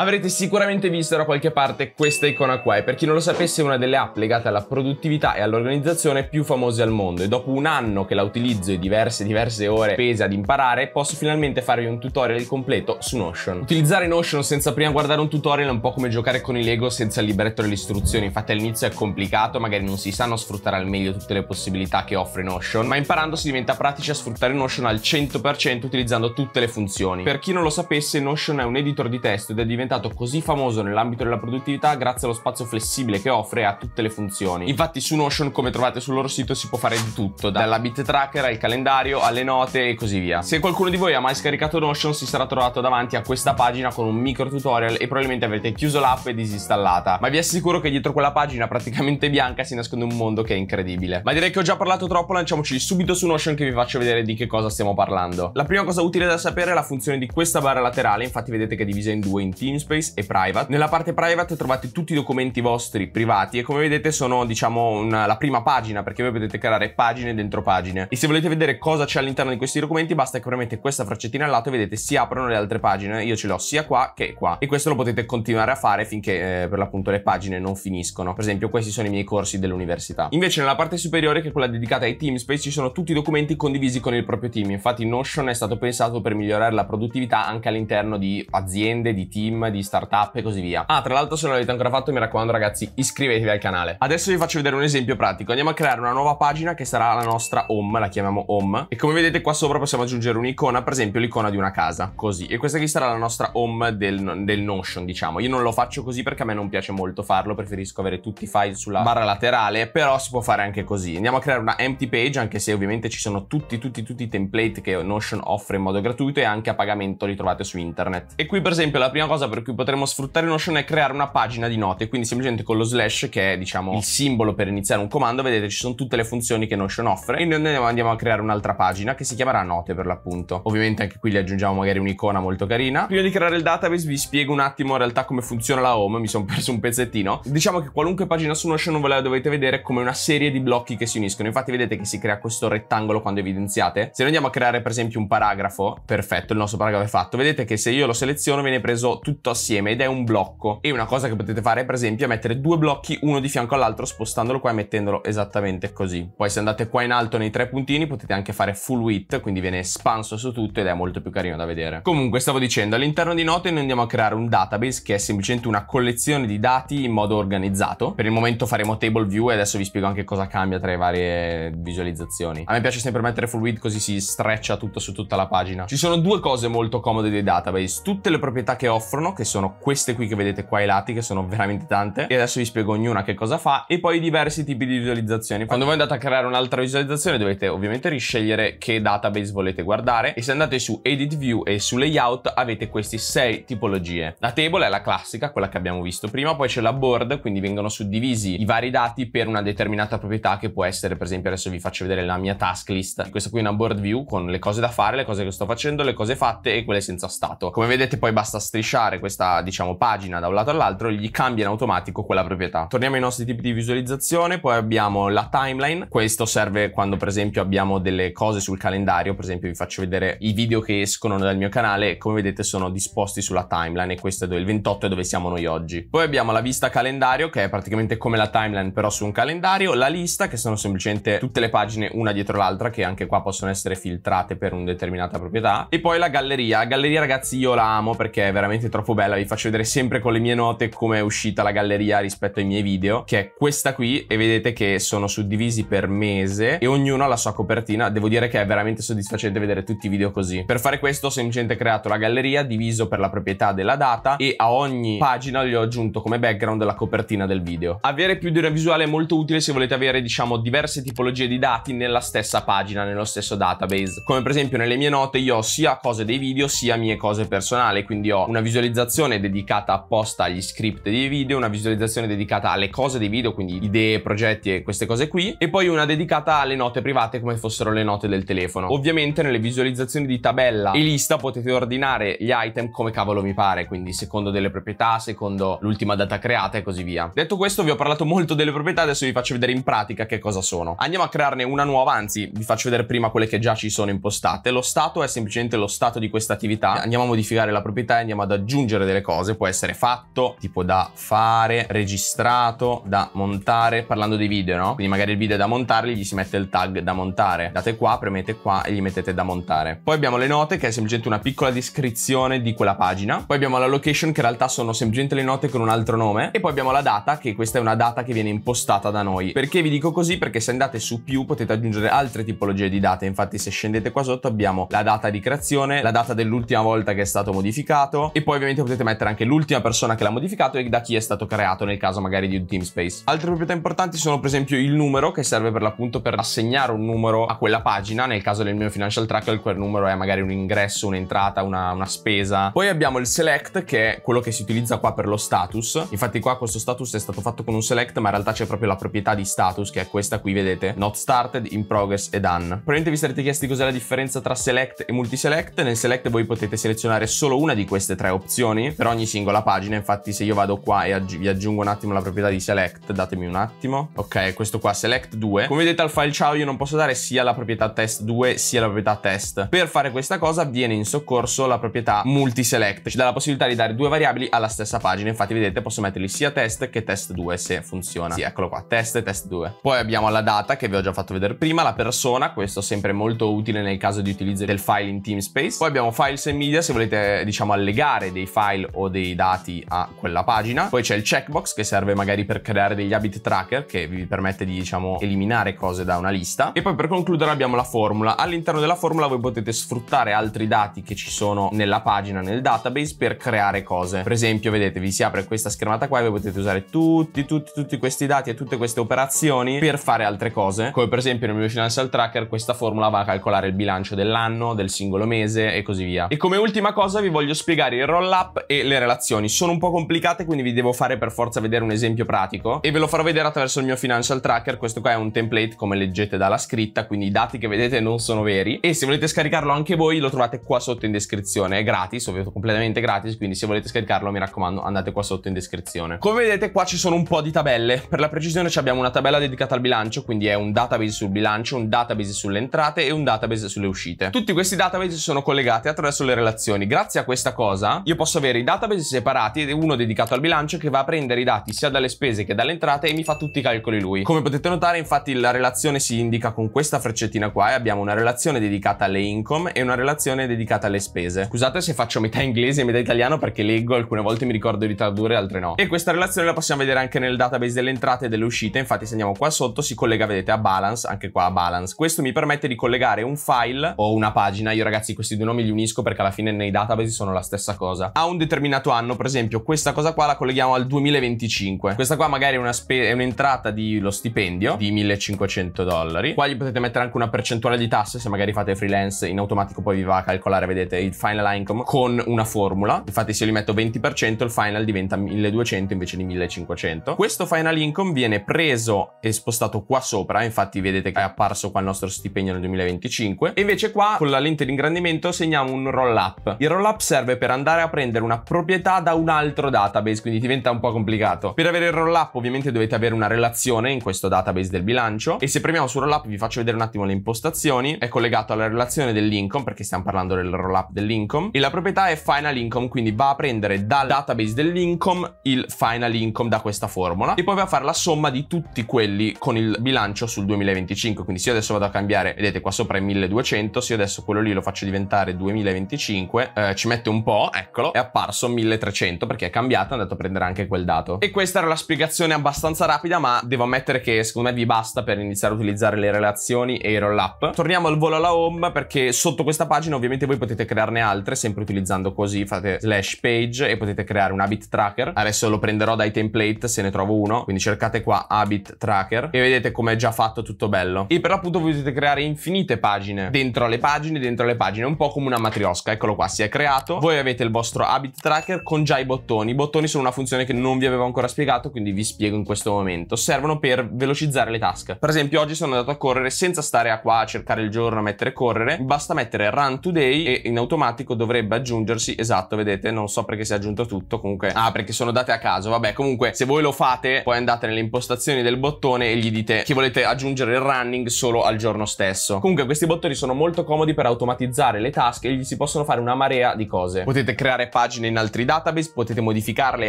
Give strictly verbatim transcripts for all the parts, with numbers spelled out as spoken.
Avrete sicuramente visto da qualche parte questa icona qua e per chi non lo sapesse è una delle app legate alla produttività e all'organizzazione più famose al mondo, e dopo un anno che la utilizzo e diverse diverse ore spese ad imparare posso finalmente farvi un tutorial completo su Notion. Utilizzare Notion senza prima guardare un tutorial è un po' come giocare con i Lego senza il libretto delle istruzioni, infatti all'inizio è complicato, magari non si sanno sfruttare al meglio tutte le possibilità che offre Notion, ma imparando si diventa pratici a sfruttare Notion al cento per cento utilizzando tutte le funzioni. Per chi non lo sapesse, Notion è un editor di testo ed è diventato così famoso nell'ambito della produttività grazie allo spazio flessibile che offre a tutte le funzioni. Infatti su Notion, come trovate sul loro sito, si può fare di tutto, dall'habit tracker al calendario alle note e così via. Se qualcuno di voi ha mai scaricato Notion si sarà trovato davanti a questa pagina con un micro tutorial e probabilmente avrete chiuso l'app e disinstallata, ma vi assicuro che dietro quella pagina praticamente bianca si nasconde un mondo che è incredibile. Ma direi che ho già parlato troppo, lanciamoci subito su Notion che vi faccio vedere di che cosa stiamo parlando. La prima cosa utile da sapere è la funzione di questa barra laterale, infatti vedete che è divisa in due, in team Space e private. Nella parte private trovate tutti i documenti vostri privati e come vedete sono, diciamo, una, la prima pagina, perché voi potete creare pagine dentro pagine, e se volete vedere cosa c'è all'interno di questi documenti basta che premete questa freccettina al lato e vedete si aprono le altre pagine. Io ce l'ho sia qua che qua e questo lo potete continuare a fare finché eh, per l'appunto le pagine non finiscono. Per esempio questi sono i miei corsi dell'università. Invece nella parte superiore, che è quella dedicata ai team space, ci sono tutti i documenti condivisi con il proprio team. Infatti Notion è stato pensato per migliorare la produttività anche all'interno di aziende, di team, di startup e così via. Ah, tra l'altro, se non l'avete ancora fatto, mi raccomando ragazzi, iscrivetevi al canale. Adesso vi faccio vedere un esempio pratico. Andiamo a creare una nuova pagina che sarà la nostra home, la chiamiamo home, e come vedete qua sopra possiamo aggiungere un'icona, per esempio l'icona di una casa, così, e questa qui sarà la nostra home del, del Notion, diciamo. Io non lo faccio così perché a me non piace molto farlo, preferisco avere tutti i file sulla barra laterale, però si può fare anche così. Andiamo a creare una empty page, anche se ovviamente ci sono tutti tutti tutti i template che Notion offre in modo gratuito e anche a pagamento, li trovate su internet. E qui per esempio la prima cosa per cui potremmo sfruttare Notion è creare una pagina di note, quindi semplicemente con lo slash, che è diciamo il simbolo per iniziare un comando, vedete ci sono tutte le funzioni che Notion offre, e noi andiamo a creare un'altra pagina che si chiamerà note per l'appunto. Ovviamente anche qui gli aggiungiamo magari un'icona molto carina. Prima di creare il database vi spiego un attimo in realtà come funziona la home, mi sono perso un pezzettino. Diciamo che qualunque pagina su Notion ve la dovete vedere come una serie di blocchi che si uniscono, infatti vedete che si crea questo rettangolo quando evidenziate. Se noi andiamo a creare per esempio un paragrafo, perfetto, il nostro paragrafo è fatto, vedete che se io lo seleziono viene preso tutto assieme ed è un blocco. E una cosa che potete fare per esempio è mettere due blocchi uno di fianco all'altro spostandolo qua e mettendolo esattamente così. Poi se andate qua in alto nei tre puntini potete anche fare full width, quindi viene espanso su tutto ed è molto più carino da vedere. Comunque stavo dicendo, all'interno di note noi andiamo a creare un database che è semplicemente una collezione di dati in modo organizzato. Per il momento faremo table view e adesso vi spiego anche cosa cambia tra le varie visualizzazioni. A me piace sempre mettere full width così si streccia tutto su tutta la pagina. Ci sono due cose molto comode dei database: tutte le proprietà che offrono, che sono queste qui che vedete qua ai lati, che sono veramente tante, e adesso vi spiego ognuna che cosa fa, e poi diversi tipi di visualizzazioni. Quando voi andate a creare un'altra visualizzazione dovete ovviamente riscegliere che database volete guardare, e se andate su edit view e su layout avete queste sei tipologie. La table è la classica, quella che abbiamo visto prima, poi c'è la board, quindi vengono suddivisi i vari dati per una determinata proprietà, che può essere per esempio, adesso vi faccio vedere la mia task list, questa qui è una board view con le cose da fare, le cose che sto facendo, le cose fatte e quelle senza stato. Come vedete poi basta strisciare questa, diciamo, pagina da un lato all'altro, gli cambia in automatico quella proprietà. Torniamo ai nostri tipi di visualizzazione, poi abbiamo la timeline, questo serve quando per esempio abbiamo delle cose sul calendario, per esempio vi faccio vedere i video che escono dal mio canale, come vedete sono disposti sulla timeline e questo è dove, il ventotto è dove siamo noi oggi. Poi abbiamo la vista calendario, che è praticamente come la timeline però su un calendario, la lista, che sono semplicemente tutte le pagine una dietro l'altra, che anche qua possono essere filtrate per una determinata proprietà, e poi la galleria. La galleria ragazzi io la amo perché è veramente troppo bella, vi faccio Faccio vedere sempre con le mie note come è uscita la galleria rispetto ai miei video, che è questa qui, e vedete che sono suddivisi per mese e ognuno ha la sua copertina. Devo dire che è veramente soddisfacente vedere tutti i video così. Per fare questo ho semplicemente creato la galleria diviso per la proprietà della data, e a ogni pagina gli ho aggiunto come background la copertina del video. Avere più di una visuale è molto utile se volete avere, diciamo, diverse tipologie di dati nella stessa pagina, nello stesso database, come per esempio nelle mie note io ho sia cose dei video sia mie cose personali, quindi ho una visualizzazione dedicata apposta agli script dei video, una visualizzazione dedicata alle cose dei video, quindi idee, progetti e queste cose qui, e poi una dedicata alle note private come fossero le note del telefono. Ovviamente nelle visualizzazioni di tabella e lista potete ordinare gli item come cavolo mi pare, quindi secondo delle proprietà, secondo l'ultima data creata e così via. Detto questo, vi ho parlato molto delle proprietà, adesso vi faccio vedere in pratica che cosa sono. Andiamo a crearne una nuova, anzi vi faccio vedere prima quelle che già ci sono impostate. Lo stato è semplicemente lo stato di questa attività, andiamo a modificare la proprietà e andiamo ad aggiungere aggiungere delle cose può essere fatto, tipo da fare, registrato, da montare, parlando di video, no? Quindi magari il video è da montarli, gli si mette il tag da montare, andate qua, premete qua e gli mettete da montare. Poi abbiamo le note, che è semplicemente una piccola descrizione di quella pagina. Poi abbiamo la location, che in realtà sono semplicemente le note con un altro nome. E poi abbiamo la data, che questa è una data che viene impostata da noi. Perché vi dico così? Perché se andate su più potete aggiungere altre tipologie di date. Infatti se scendete qua sotto abbiamo la data di creazione, la data dell'ultima volta che è stato modificato, e poi ovviamente potete mettere anche l'ultima persona che l'ha modificato e da chi è stato creato, nel caso magari di un team space. Altre proprietà importanti sono per esempio il numero, che serve per l'appunto per assegnare un numero a quella pagina. Nel caso del mio financial tracker quel numero è magari un ingresso, un'entrata, una, una spesa. Poi abbiamo il select, che è quello che si utilizza qua per lo status. Infatti qua questo status è stato fatto con un select, ma in realtà c'è proprio la proprietà di status, che è questa qui, vedete, not started, in progress e done. Probabilmente vi sarete chiesti cos'è la differenza tra select e multiselect. Nel select voi potete selezionare solo una di queste tre opzioni per ogni singola pagina. Infatti se io vado qua e aggi- vi aggiungo un attimo la proprietà di select, datemi un attimo, ok, questo qua, select due. Come vedete al file ciao io non posso dare sia la proprietà test due sia la proprietà test. Per fare questa cosa viene in soccorso la proprietà multiselect, ci dà la possibilità di dare due variabili alla stessa pagina. Infatti vedete, posso metterli sia test che test due, se funziona. Sì, eccolo qua, test e test due. Poi abbiamo la data, che vi ho già fatto vedere prima, la persona, questo sempre molto utile nel caso di utilizzo del file in Teamspace. Poi abbiamo files e media, se volete diciamo allegare dei file o dei dati a quella pagina. Poi c'è il checkbox, che serve magari per creare degli habit tracker, che vi permette di diciamo eliminare cose da una lista. E poi per concludere abbiamo la formula. All'interno della formula voi potete sfruttare altri dati che ci sono nella pagina, nel database, per creare cose. Per esempio vedete, vi si apre questa schermata qua e voi potete usare tutti tutti tutti questi dati e tutte queste operazioni per fare altre cose, come per esempio nel mio financial tracker questa formula va a calcolare il bilancio dell'anno, del singolo mese e così via. E come ultima cosa vi voglio spiegare il roll up e le relazioni. Sono un po' complicate, quindi vi devo fare per forza vedere un esempio pratico, e ve lo farò vedere attraverso il mio financial tracker. Questo qua è un template, come leggete dalla scritta, quindi i dati che vedete non sono veri, e se volete scaricarlo anche voi lo trovate qua sotto in descrizione. È gratis, ovviamente, completamente gratis, quindi se volete scaricarlo mi raccomando andate qua sotto in descrizione. Come vedete qua ci sono un po' di tabelle. Per la precisione abbiamo una tabella dedicata al bilancio, quindi è un database sul bilancio, un database sulle entrate e un database sulle uscite. Tutti questi database sono collegati attraverso le relazioni. Grazie a questa cosa io posso avere i database separati ed uno dedicato al bilancio, che va a prendere i dati sia dalle spese che dalle entrate e mi fa tutti i calcoli lui. Come potete notare infatti la relazione si indica con questa freccettina qua, e abbiamo una relazione dedicata alle income e una relazione dedicata alle spese. Scusate se faccio metà inglese e metà italiano, perché leggo, alcune volte mi ricordo di tradurre, altre no. E questa relazione la possiamo vedere anche nel database delle entrate e delle uscite. Infatti se andiamo qua sotto si collega, vedete, a balance, anche qua a balance. Questo mi permette di collegare un file o una pagina, io ragazzi questi due nomi li unisco perché alla fine nei database sono la stessa cosa, a un determinato anno. Per esempio questa cosa qua la colleghiamo al duemilaventicinque, questa qua magari è, una spe- è un'entrata di lo stipendio di millecinquecento dollari. Qua gli potete mettere anche una percentuale di tasse, se magari fate freelance in automatico poi vi va a calcolare, vedete, il final income con una formula. Infatti se io gli metto venti per cento il final diventa milleduecento invece di millecinquecento. Questo final income viene preso e spostato qua sopra, infatti vedete che è apparso qua il nostro stipendio nel duemilaventicinque, e invece qua con la lente di ingrandimento segniamo un roll up. Il roll up serve per andare a prendere una proprietà da un altro database, quindi diventa un po' complicato. Per avere il roll up ovviamente dovete avere una relazione in questo database del bilancio, e se premiamo su roll up vi faccio vedere un attimo le impostazioni. È collegato alla relazione dell'income, perché stiamo parlando del roll up dell'income, e la proprietà è final income, quindi va a prendere dal database dell'income il final income da questa formula, e poi va a fare la somma di tutti quelli con il bilancio sul duemilaventicinque. Quindi se io adesso vado a cambiare, vedete qua sopra è milleduecento, se io adesso quello lì lo faccio diventare duemilaventicinque, eh, ci mette un po', eccolo, è apparso milletrecento perché è cambiato, è andato a prendere anche quel dato. E questa era la spiegazione abbastanza rapida, ma devo ammettere che secondo me vi basta per iniziare a utilizzare le relazioni e i roll up. Torniamo al volo alla home, perché sotto questa pagina ovviamente voi potete crearne altre, sempre utilizzando così, fate slash page e potete creare un habit tracker. Adesso lo prenderò dai template se ne trovo uno, quindi cercate qua habit tracker e vedete come è già fatto, tutto bello. E per l'appunto voi potete creare infinite pagine dentro le pagine, dentro le pagine, un po' come una matriosca. Eccolo qua, si è creato, voi avete il vostro habit tracker con già i bottoni. I bottoni sono una funzione che non vi avevo ancora spiegato, quindi vi spiego in questo momento. Servono per velocizzare le task. Per esempio oggi sono andato a correre senza stare a qua a cercare il giorno, a mettere correre, basta mettere run today e in automatico dovrebbe aggiungersi, esatto, vedete, non so perché si è aggiunto tutto, comunque, ah perché sono date a caso, vabbè. Comunque se voi lo fate poi andate nelle impostazioni del bottone e gli dite che volete aggiungere il running solo al giorno stesso. Comunque questi bottoni sono molto comodi per automatizzare le task e gli si possono fare una marea di cose. Potete creare pagine in altri database, potete modificarle e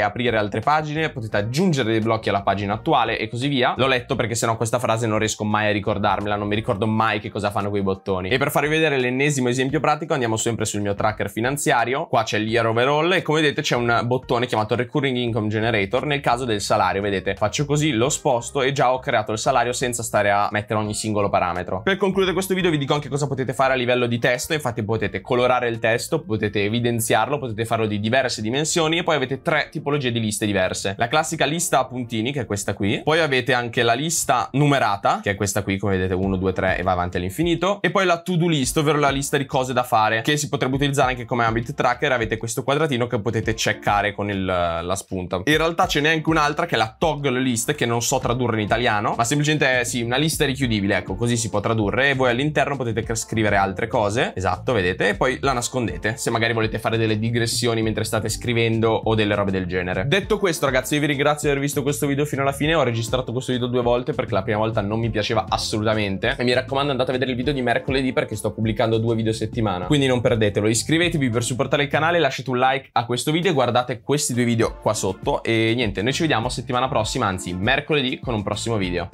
aprire altre pagine, potete aggiungere dei blocchi alla pagina attuale e così via. L'ho letto perché sennò questa frase non riesco mai a ricordarmela, non mi ricordo mai che cosa fanno quei bottoni. E per farvi vedere l'ennesimo esempio pratico andiamo sempre sul mio tracker finanziario. Qua c'è l'year overall e come vedete c'è un bottone chiamato recurring income generator. Nel caso del salario, vedete, faccio così, lo sposto e già ho creato il salario senza stare a mettere ogni singolo parametro. Per concludere questo video vi dico anche cosa potete fare a livello di testo. Infatti potete colorare il testo, potete evidenziarlo, potete farlo di diverse dimensioni e poi avete tre tipologie di liste diverse. La classica lista a puntini, che è questa qui, poi avete anche la lista numerata, che è questa qui, come vedete uno, due, tre e va avanti all'infinito, e poi la to do list, ovvero la lista di cose da fare, che si potrebbe utilizzare anche come habit tracker. Avete questo quadratino che potete checkare con il, la spunta. In realtà ce n'è anche un'altra che è la toggle list, che non so tradurre in italiano, ma semplicemente è sì, una lista richiudibile, ecco, così si può tradurre, e voi all'interno potete scrivere altre cose, esatto, vedete, e poi la nascondete se magari volete fare delle digressioni mentre state scrivendo o delle robe del genere. Detto questo ragazzi, io vi ringrazio di aver visto questo video fino alla fine. Ho registrato questo video due volte perché la prima volta non mi piaceva assolutamente, e mi raccomando andate a vedere il video di mercoledì perché sto pubblicando due video a settimana, quindi non perdetelo. Iscrivetevi per supportare il canale, lasciate un like a questo video e guardate questi due video qua sotto, e niente, noi ci vediamo settimana prossima, anzi mercoledì, con un prossimo video.